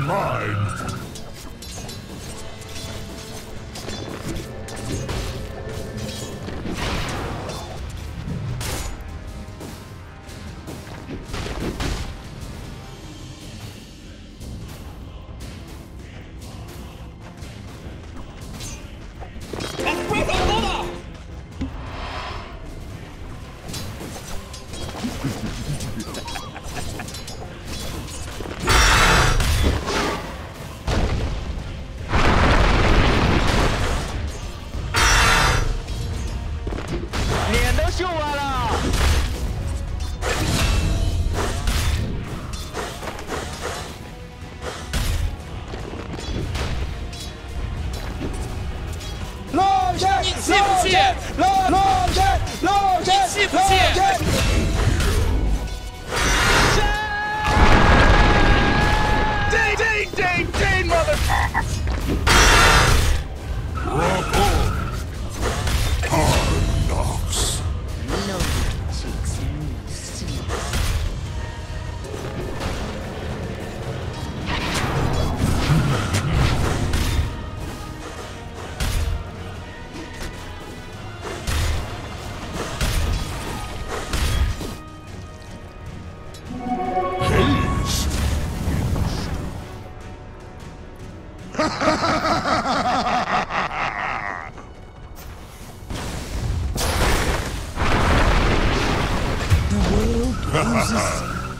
mine!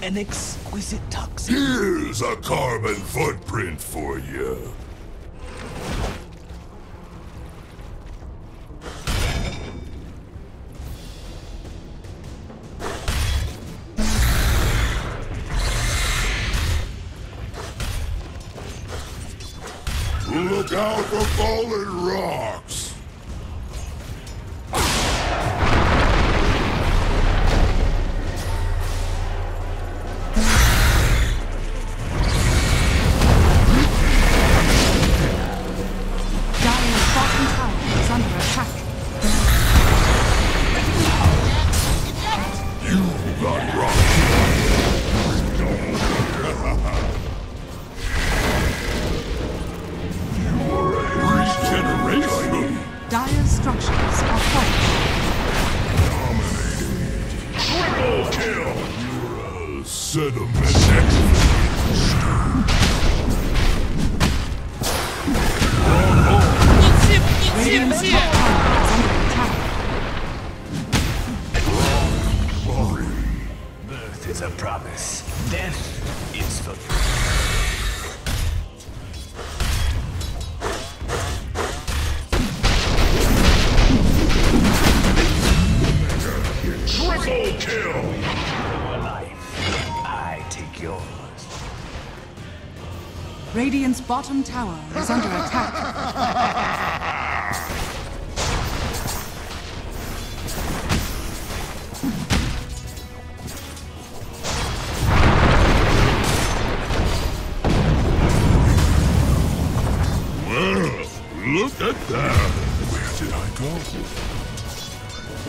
An exquisite toxin. Here's a carbon footprint for you. Look out for falling rocks. Radiant's bottom tower is under attack. Well, look at that. Where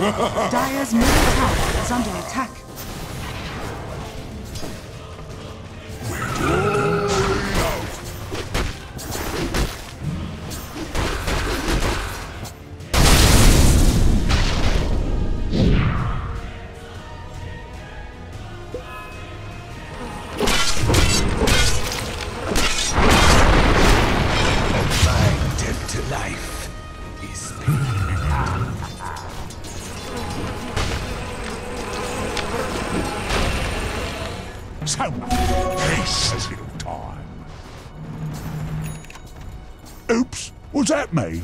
did I go? Dire's middle tower is under attack. Oops, was that me?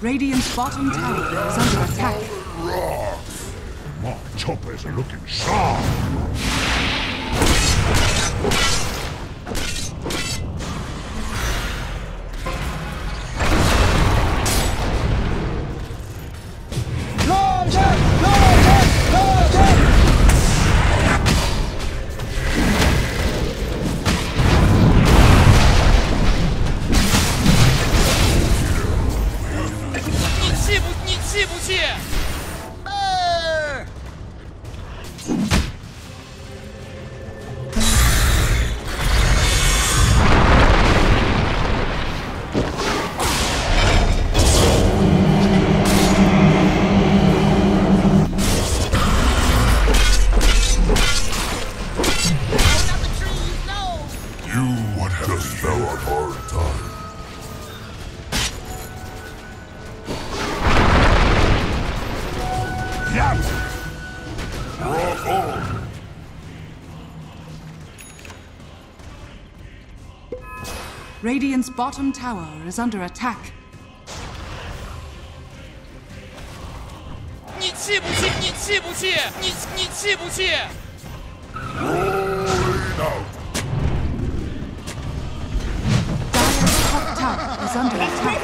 Radiant's bottom tower is under attack. My choppers are looking sharp. Radiant's bottom tower is under attack. Dire's top tower is under attack.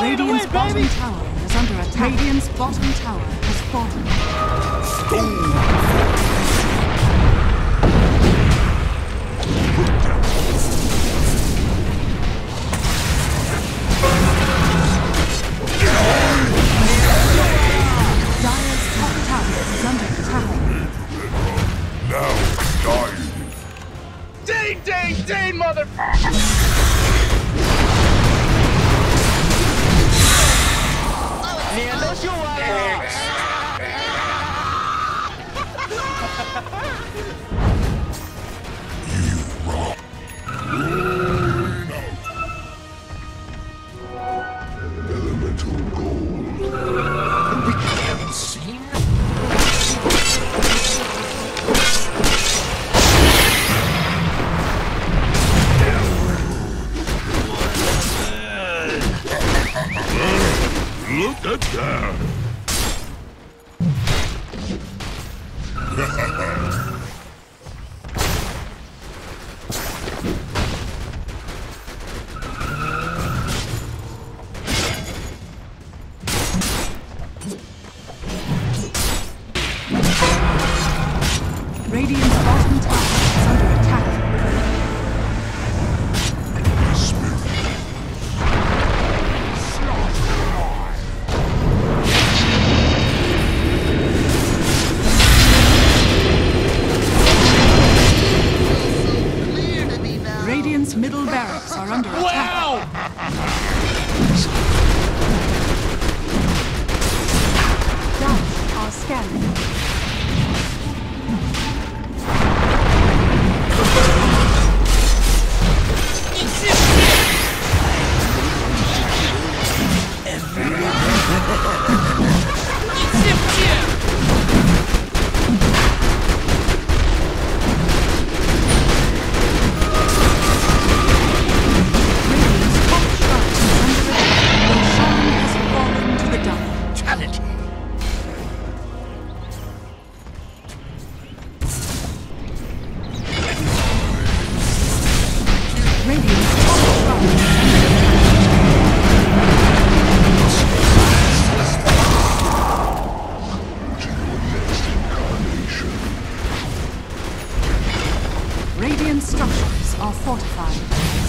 Radiant's bottom tower is under attack. Radiant's bottom tower has fallen. Structures are fortified.